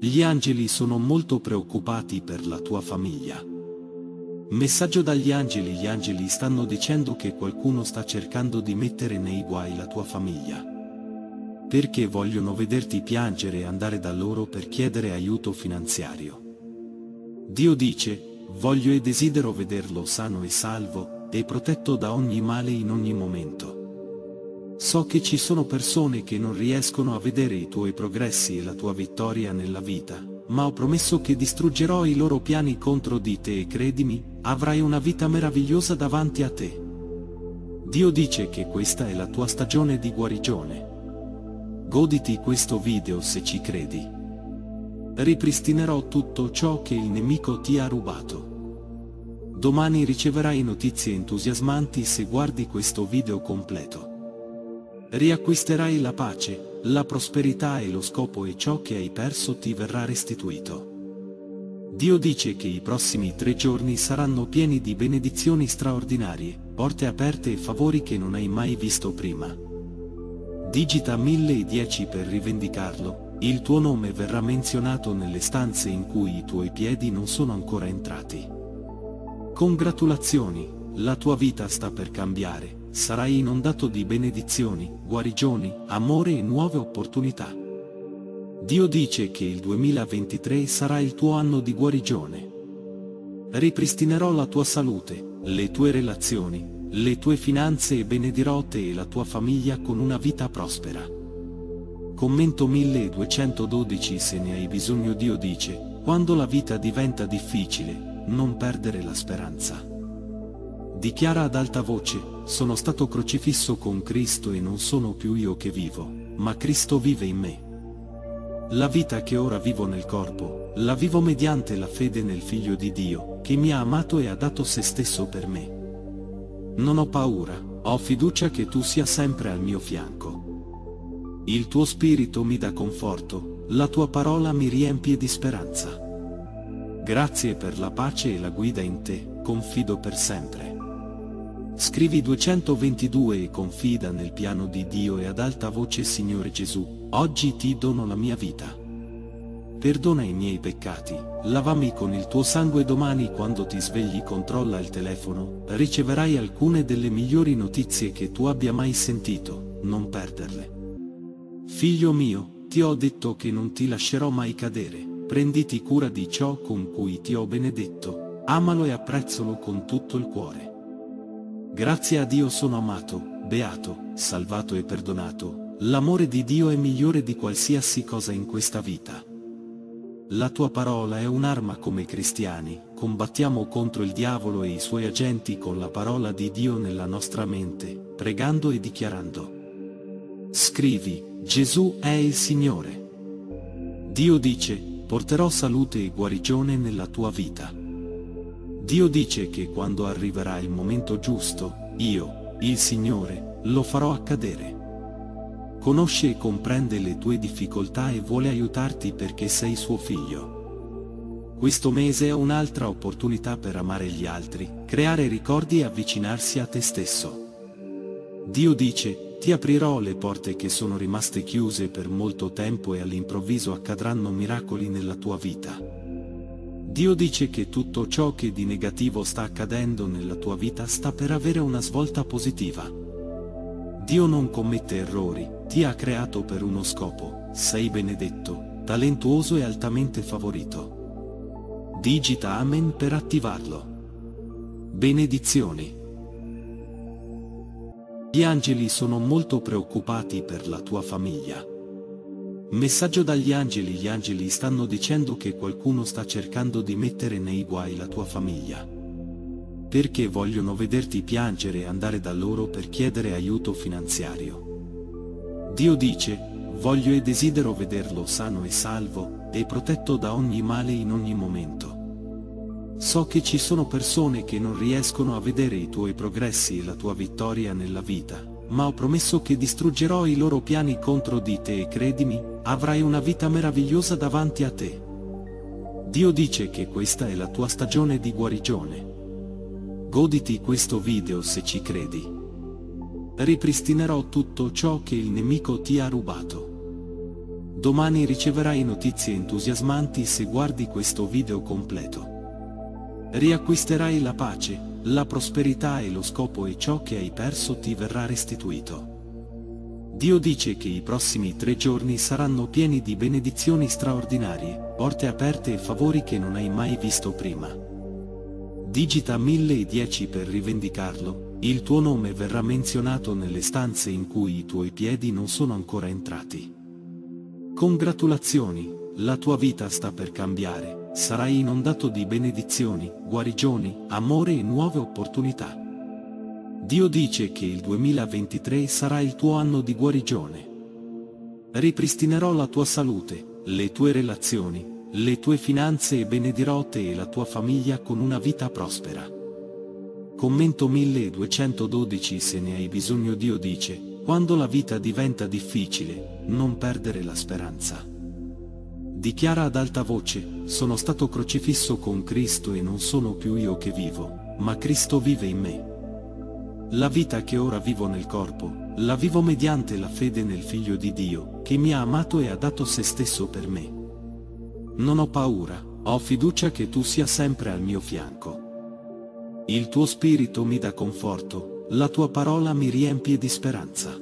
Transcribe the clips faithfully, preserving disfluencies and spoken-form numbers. Gli angeli sono molto preoccupati per la tua famiglia. Messaggio dagli angeli. Gli angeli stanno dicendo che qualcuno sta cercando di mettere nei guai la tua famiglia. Perché vogliono vederti piangere e andare da loro per chiedere aiuto finanziario. Dio dice, voglio e desidero vederlo sano e salvo, e protetto da ogni male in ogni momento. So che ci sono persone che non riescono a vedere i tuoi progressi e la tua vittoria nella vita, ma ho promesso che distruggerò i loro piani contro di te e credimi, avrai una vita meravigliosa davanti a te. Dio dice che questa è la tua stagione di guarigione. Goditi questo video se ci credi. Ripristinerò tutto ciò che il nemico ti ha rubato. Domani riceverai notizie entusiasmanti se guardi questo video completo. Riacquisterai la pace, la prosperità e lo scopo, e ciò che hai perso ti verrà restituito. Dio dice che i prossimi tre giorni saranno pieni di benedizioni straordinarie, porte aperte e favori che non hai mai visto prima. Digita mille e dieci per rivendicarlo, il tuo nome verrà menzionato nelle stanze in cui i tuoi piedi non sono ancora entrati. Congratulazioni, la tua vita sta per cambiare. Sarai inondato di benedizioni, guarigioni, amore e nuove opportunità. Dio dice che il duemilaventitré sarà il tuo anno di guarigione. Ripristinerò la tua salute, le tue relazioni, le tue finanze e benedirò te e la tua famiglia con una vita prospera. Commento milleduecentododici se ne hai bisogno. Dio dice, quando la vita diventa difficile, non perdere la speranza. Dichiara ad alta voce, sono stato crocifisso con Cristo e non sono più io che vivo, ma Cristo vive in me. La vita che ora vivo nel corpo, la vivo mediante la fede nel Figlio di Dio, che mi ha amato e ha dato se stesso per me. Non ho paura, ho fiducia che tu sia sempre al mio fianco. Il tuo spirito mi dà conforto, la tua parola mi riempie di speranza. Grazie per la pace e la guida in te, confido per sempre. Scrivi duecentoventidue e confida nel piano di Dio e ad alta voce, Signore Gesù, oggi ti dono la mia vita. Perdona i miei peccati, lavami con il tuo sangue. Domani quando ti svegli controlla il telefono, riceverai alcune delle migliori notizie che tu abbia mai sentito, non perderle. Figlio mio, ti ho detto che non ti lascerò mai cadere, prenditi cura di ciò con cui ti ho benedetto, amalo e apprezzalo con tutto il cuore. Grazie a Dio sono amato, beato, salvato e perdonato. L'amore di Dio è migliore di qualsiasi cosa in questa vita. La tua parola è un'arma. Come cristiani, combattiamo contro il diavolo e i suoi agenti con la parola di Dio nella nostra mente, pregando e dichiarando. Scrivi, Gesù è il Signore. Dio dice, porterò salute e guarigione nella tua vita. Dio dice che quando arriverà il momento giusto, io, il Signore, lo farò accadere. Conosce e comprende le tue difficoltà e vuole aiutarti perché sei suo figlio. Questo mese è un'altra opportunità per amare gli altri, creare ricordi e avvicinarsi a te stesso. Dio dice, ti aprirò le porte che sono rimaste chiuse per molto tempo e all'improvviso accadranno miracoli nella tua vita. Dio dice che tutto ciò che di negativo sta accadendo nella tua vita sta per avere una svolta positiva. Dio non commette errori, ti ha creato per uno scopo, sei benedetto, talentuoso e altamente favorito. Digita Amen per attivarlo. Benedizioni. Gli angeli sono molto preoccupati per la tua famiglia. Messaggio dagli angeli. Gli angeli stanno dicendo che qualcuno sta cercando di mettere nei guai la tua famiglia. Perché vogliono vederti piangere e andare da loro per chiedere aiuto finanziario. Dio dice, voglio e desidero vederlo sano e salvo, e protetto da ogni male in ogni momento. So che ci sono persone che non riescono a vedere i tuoi progressi e la tua vittoria nella vita, ma ho promesso che distruggerò i loro piani contro di te e credimi, avrai una vita meravigliosa davanti a te. Dio dice che questa è la tua stagione di guarigione. Goditi questo video se ci credi. Ripristinerò tutto ciò che il nemico ti ha rubato. Domani riceverai notizie entusiasmanti se guardi questo video completo. Riacquisterai la pace, la prosperità e lo scopo, e ciò che hai perso ti verrà restituito. Dio dice che i prossimi tre giorni saranno pieni di benedizioni straordinarie, porte aperte e favori che non hai mai visto prima. Digita mille e dieci per rivendicarlo, il tuo nome verrà menzionato nelle stanze in cui i tuoi piedi non sono ancora entrati. Congratulazioni, la tua vita sta per cambiare, sarai inondato di benedizioni, guarigioni, amore e nuove opportunità. Dio dice che il duemilaventitré sarà il tuo anno di guarigione. Ripristinerò la tua salute, le tue relazioni, le tue finanze e benedirò te e la tua famiglia con una vita prospera. Commento milleduecentododici se ne hai bisogno. Dio dice: quando la vita diventa difficile, non perdere la speranza. Dichiara ad alta voce: sono stato crocifisso con Cristo e non sono più io che vivo, ma Cristo vive in me. La vita che ora vivo nel corpo, la vivo mediante la fede nel Figlio di Dio, che mi ha amato e ha dato se stesso per me. Non ho paura, ho fiducia che tu sia sempre al mio fianco. Il tuo spirito mi dà conforto, la tua parola mi riempie di speranza.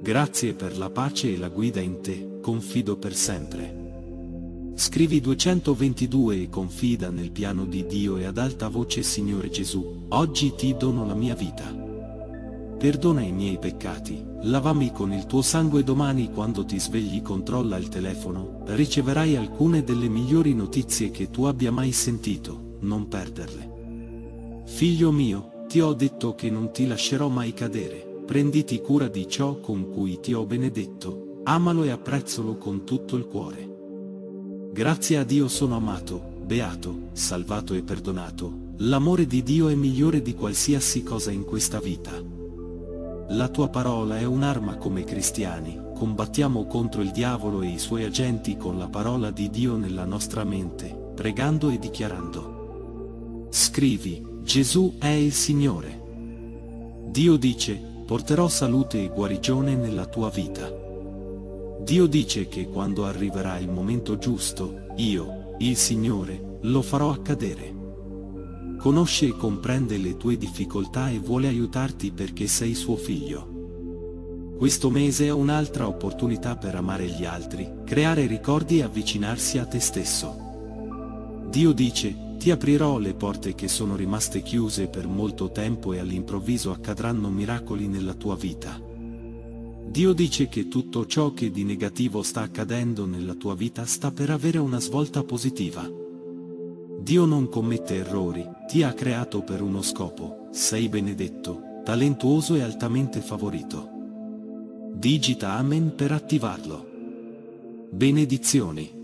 Grazie per la pace e la guida in te, confido per sempre. Scrivi duecentoventidue e confida nel piano di Dio e ad alta voce: Signore Gesù, oggi ti dono la mia vita. Perdona i miei peccati, lavami con il tuo sangue. Domani quando ti svegli controlla il telefono, riceverai alcune delle migliori notizie che tu abbia mai sentito, non perderle. Figlio mio, ti ho detto che non ti lascerò mai cadere, prenditi cura di ciò con cui ti ho benedetto, amalo e apprezzalo con tutto il cuore. Grazie a Dio sono amato, beato, salvato e perdonato, l'amore di Dio è migliore di qualsiasi cosa in questa vita. La tua parola è un'arma. Come cristiani, combattiamo contro il diavolo e i suoi agenti con la parola di Dio nella nostra mente, pregando e dichiarando. Scrivi: Gesù è il Signore. Dio dice: porterò salute e guarigione nella tua vita. Dio dice che quando arriverà il momento giusto, io, il Signore, lo farò accadere. Conosce e comprende le tue difficoltà e vuole aiutarti perché sei suo figlio. Questo mese è un'altra opportunità per amare gli altri, creare ricordi e avvicinarsi a te stesso. Dio dice: ti aprirò le porte che sono rimaste chiuse per molto tempo e all'improvviso accadranno miracoli nella tua vita. Dio dice che tutto ciò che di negativo sta accadendo nella tua vita sta per avere una svolta positiva. Dio non commette errori, ti ha creato per uno scopo, sei benedetto, talentuoso e altamente favorito. Digita Amen per attivarlo. Benedizioni.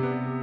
Thank you.